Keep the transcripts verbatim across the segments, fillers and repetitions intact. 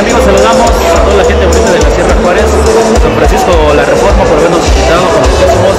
Amigos, saludamos a toda la gente bonita de la Sierra Juárez, San Francisco La Reforma, por habernos invitado con los próximos.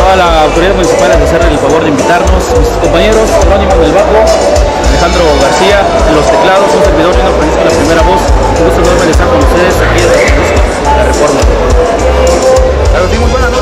Toda la autoridad municipal nos hace el favor de invitarnos. Mis compañeros, Jerónimo del Bajo, Alejandro García, en los teclados, un servidor, yo no conozco la primera voz. Un gusto enorme estar con ustedes aquí en San Francisco La Reforma. Claro, sí, muy buenas noches.